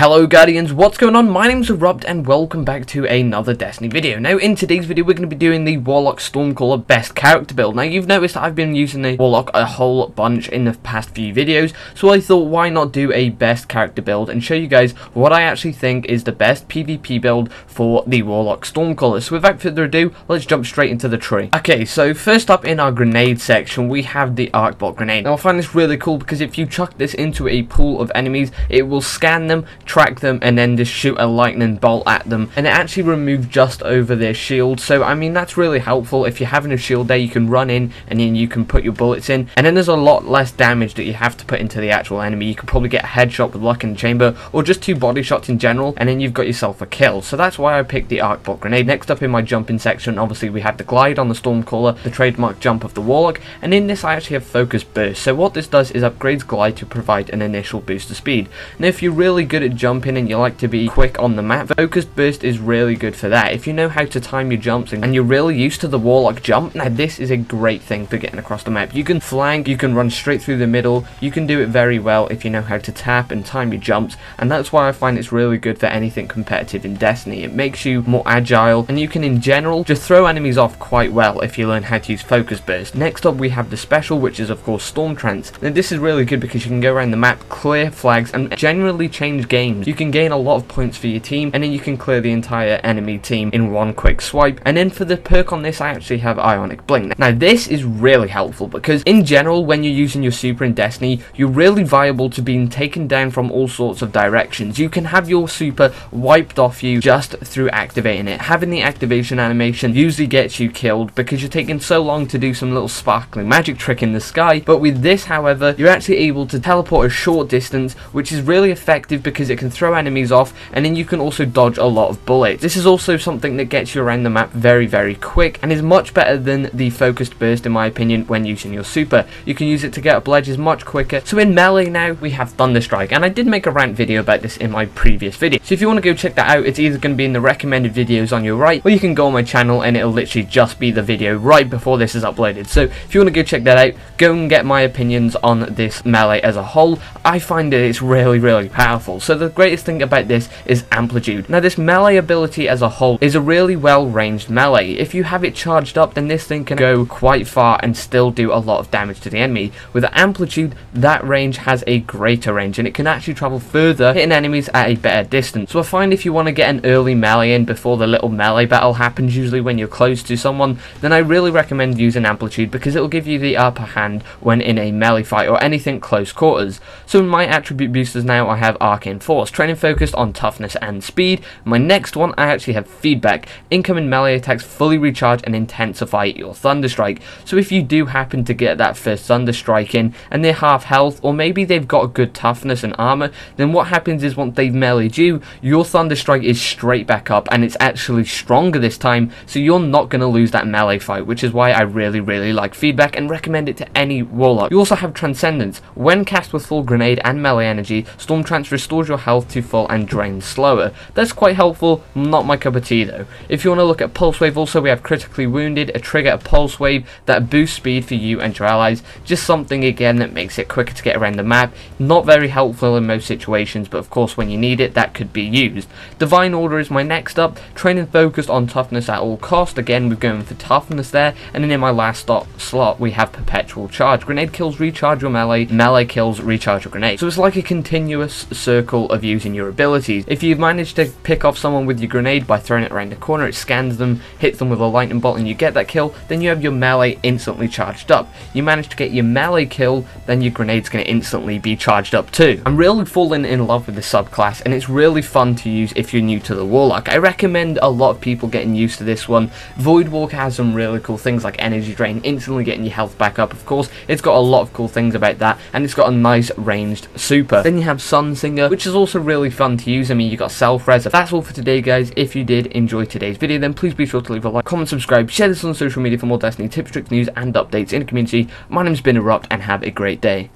Hello Guardians, what's going on? My name's Erupt and welcome back to another Destiny video. Now in today's video we're going to be doing the Warlock Stormcaller best character build. Now you've noticed that I've been using the Warlock a whole bunch in the past few videos, so I thought why not do a best character build and show you guys what I actually think is the best PvP build for the Warlock Stormcaller. So without further ado, let's jump straight into the tree. Okay, so first up in our grenade section we have the Arcbolt grenade. Now I find this really cool because if you chuck this into a pool of enemies it will scan them, track them, and then just shoot a lightning bolt at them, and it actually removes just over their shield. So I mean that's really helpful. If you're having a shield there you can run in and then you can put your bullets in, and then there's a lot less damage that you have to put into the actual enemy. You could probably get a headshot with luck in the chamber or just two body shots in general, and then you've got yourself a kill. So that's why I picked the Arcbolt grenade. Next up in my jumping section obviously we have the glide on the Stormcaller, the trademark jump of the Warlock, and in this I actually have focus burst. So what this does is upgrades glide to provide an initial boost to speed. Now if you're really good at jumping and you like to be quick on the map, focus burst is really good for that. If you know how to time your jumps and you're really used to the Warlock jump, now this is a great thing for getting across the map. You can flank, you can run straight through the middle, you can do it very well if you know how to tap and time your jumps, and that's why I find it's really good for anything competitive in Destiny. It makes you more agile and you can in general just throw enemies off quite well if you learn how to use focus burst. Next up we have the special, which is of course Stormtrance. Now this is really good because you can go around the map, clear flags, and generally change games. You can gain a lot of points for your team and then you can clear the entire enemy team in one quick swipe. And then for the perk on this I actually have Ionic Blink. Now this is really helpful because in general when you're using your super in Destiny you're really viable to being taken down from all sorts of directions. You can have your super wiped off you just through activating it. Having the activation animation usually gets you killed because you're taking so long to do some little sparkling magic trick in the sky, but with this however you're actually able to teleport a short distance, which is really effective because it can throw enemies off and then you can also dodge a lot of bullets. This is also something that gets you around the map very quick and is much better than the focused burst in my opinion. When using your super you can use it to get up ledges much quicker. So in melee now we have Thunderstrike, and I did make a rant video about this in my previous video, so if you want to go check that out it's either going to be in the recommended videos on your right, or you can go on my channel and it'll literally just be the video right before this is uploaded. So if you want to go check that out, go and get my opinions on this melee as a whole. I find that it's really powerful. So the greatest thing about this is Amplitude. Now this melee ability as a whole is a really well ranged melee. If you have it charged up then this thing can go quite far and still do a lot of damage to the enemy. With Amplitude that range has a greater range and it can actually travel further, hitting enemies at a better distance. So I find if you want to get an early melee in before the little melee battle happens, usually when you're close to someone, then I really recommend using Amplitude because it will give you the upper hand when in a melee fight or anything close quarters. So in my attribute boosters now I have Arcane Force, training focused on toughness and speed. My next one I actually have Feedback, incoming melee attacks fully recharge and intensify your Thunderstrike. So if you do happen to get that first Thunderstrike in and they're half health, or maybe they've got good toughness and armor, then what happens is once they've meleeed you, your Thunderstrike is straight back up and it's actually stronger this time, so you're not going to lose that melee fight, which is why I really like Feedback and recommend it to any Warlock. You also have Transcendence. When cast with full grenade and melee energy, Stormtrance restores your health to full and drains slower. That's quite helpful, not my cup of tea though. If you want to look at Pulse Wave also, we have Critically Wounded, a trigger, a Pulse Wave that boosts speed for you and your allies. Just something again that makes it quicker to get around the map. Not very helpful in most situations, but of course when you need it that could be used. Divine Order is my next up, training focused on toughness at all cost. Again we're going for toughness there, and then in my last slot we have Perpetual Charge. Grenade kills recharge your melee, melee kills recharge your grenade. So it's like a continuous circle of using your abilities. If you've managed to pick off someone with your grenade by throwing it around the corner, it scans them, hits them with a lightning bolt, and you get that kill, then you have your melee instantly charged up. You manage to get your melee kill, then your grenade's going to instantly be charged up too. I'm really falling in love with this subclass and it's really fun to use if you're new to the Warlock. I recommend a lot of people getting used to this one. Voidwalker has some really cool things like energy drain, instantly getting your health back up. Of course it's got a lot of cool things about that, and it's got a nice ranged super. Then you have Sunsinger, which is also really fun to use. I mean, you got self-res. That's all for today guys. If you did enjoy today's video then please be sure to leave a like, comment, subscribe, share this on social media for more Destiny tips, tricks, news and updates in the community. My name's been Erupt and have a great day.